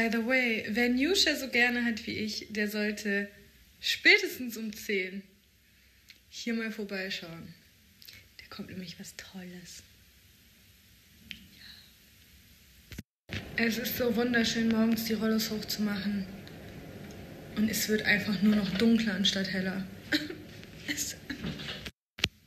By the way, wer NewSha so gerne hat wie ich, der sollte spätestens um 10 hier mal vorbeischauen. Da kommt nämlich was Tolles. Ja. Es ist so wunderschön, morgens die Rollos hochzumachen. Und es wird einfach nur noch dunkler anstatt heller.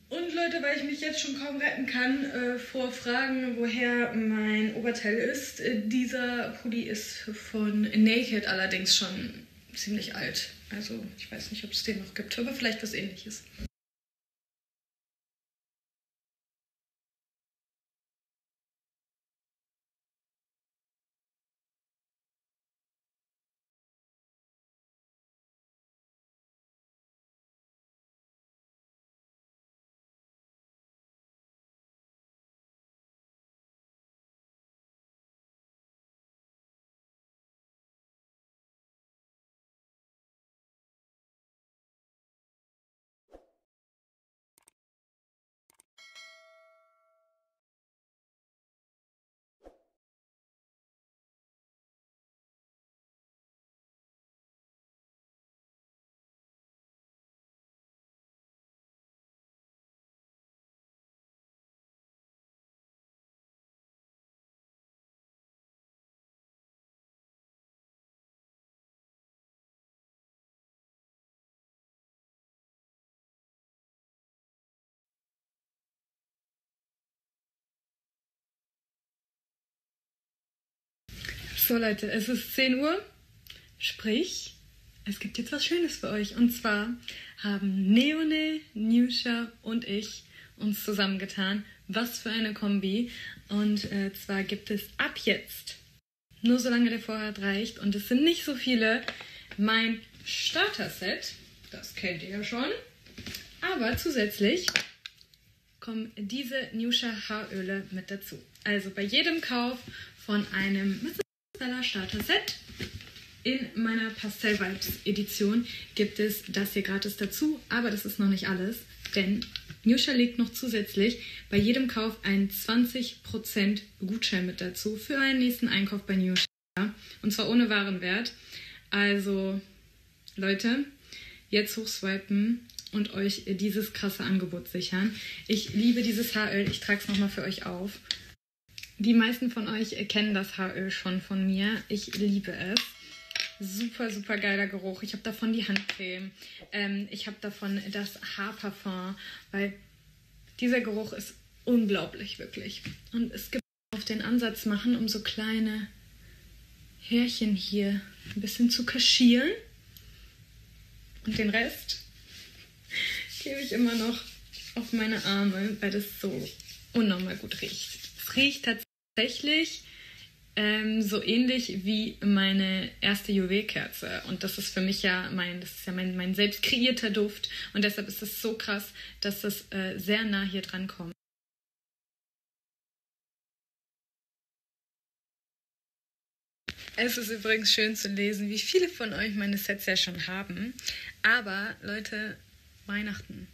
Und Leute, weil ich mich jetzt schon kaum retten kann vor Fragen, woher mein Oberteil ist. Dieser Pudi ist von Naked allerdings schon ziemlich alt. Also ich weiß nicht, ob es den noch gibt, aber vielleicht was Ähnliches. So Leute, es ist 10 Uhr, sprich, es gibt jetzt was Schönes für euch. Und zwar haben NeoNail, NewSha und ich uns zusammengetan. Was für eine Kombi. Und zwar gibt es ab jetzt, nur solange der Vorrat reicht, und es sind nicht so viele, mein Starter-Set. Das kennt ihr ja schon. Aber zusätzlich kommen diese NewSha Haaröle mit dazu. Also bei jedem Kauf von einem Starter-Set in meiner Pastell-Vibes-Edition gibt es das hier gratis dazu, aber das ist noch nicht alles, denn NewSha legt noch zusätzlich bei jedem Kauf einen 20% Gutschein mit dazu für einen nächsten Einkauf bei NewSha, und zwar ohne Warenwert. Also Leute, jetzt hochswipen und euch dieses krasse Angebot sichern. Ich liebe dieses Haaröl, ich trage es nochmal für euch auf. Die meisten von euch kennen das Haaröl schon von mir. Ich liebe es. Super, super geiler Geruch. Ich habe davon die Handcreme. Ich habe davon das Haarparfum, weil dieser Geruch ist unglaublich, wirklich. Und es gibt auf den Ansatz machen, um so kleine Härchen hier ein bisschen zu kaschieren. Und den Rest gebe ich immer noch auf meine Arme, weil das so unnormal gut riecht. Es riecht tatsächlich so ähnlich wie meine erste Juwelkerze, und das ist für mich ja mein selbst kreierter Duft, und deshalb ist es so krass, dass das sehr nah hier dran kommt. Es ist übrigens schön zu lesen, wie viele von euch meine Sets ja schon haben, aber Leute, Weihnachten.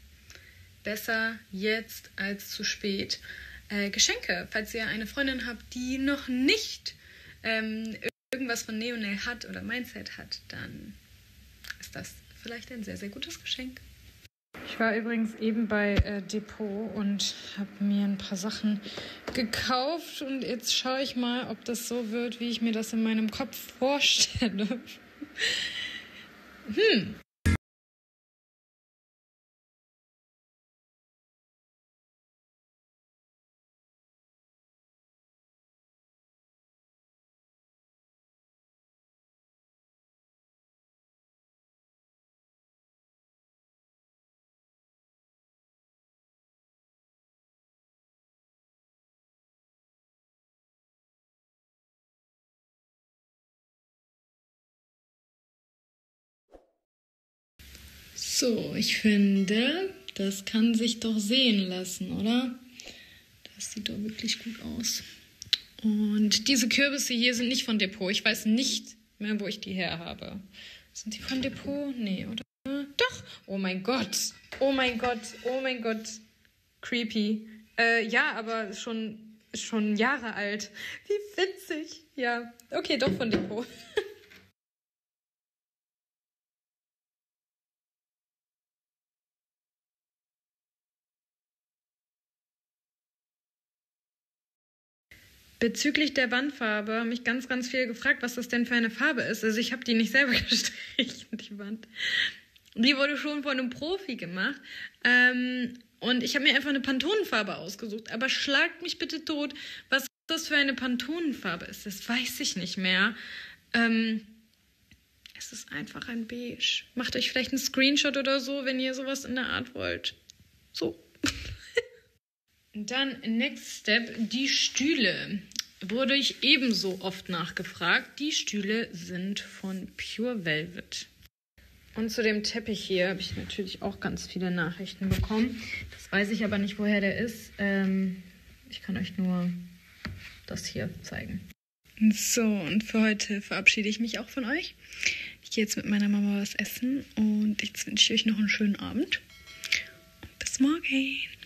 Besser jetzt als zu spät. Geschenke, falls ihr eine Freundin habt, die noch nicht irgendwas von NeoNail hat oder Mindset hat, dann ist das vielleicht ein sehr, sehr gutes Geschenk. Ich war übrigens eben bei Depot und habe mir ein paar Sachen gekauft, und jetzt schaue ich mal, ob das so wird, wie ich mir das in meinem Kopf vorstelle. So, ich finde, das kann sich doch sehen lassen, oder? Das sieht doch wirklich gut aus. Und diese Kürbisse hier sind nicht von Depot. Ich weiß nicht mehr, wo ich die her habe. Sind die von Depot? Nee, oder? Doch! Oh mein Gott! Oh mein Gott! Oh mein Gott! Creepy. Ja, aber schon ist schon Jahre alt. Wie witzig. Ja, okay, doch von Depot. Bezüglich der Wandfarbe haben mich ganz, ganz viel gefragt, was das denn für eine Farbe ist. Also ich habe die nicht selber gestrichen, die Wand. Die wurde schon von einem Profi gemacht. Und ich habe mir einfach eine Pantone-Farbe ausgesucht. Aber schlagt mich bitte tot, was das für eine Pantone-Farbe ist. Das weiß ich nicht mehr. Es ist einfach ein Beige. Macht euch vielleicht einen Screenshot oder so, wenn ihr sowas in der Art wollt. So. Dann Next Step, die Stühle. Wurde ich ebenso oft nachgefragt. Die Stühle sind von Pure Velvet. Und zu dem Teppich hier habe ich natürlich auch ganz viele Nachrichten bekommen. Das weiß ich aber nicht, woher der ist. Ich kann euch nur das hier zeigen. So, und für heute verabschiede ich mich auch von euch. Ich gehe jetzt mit meiner Mama was essen und jetzt wünsche ich euch noch einen schönen Abend. Und bis morgen.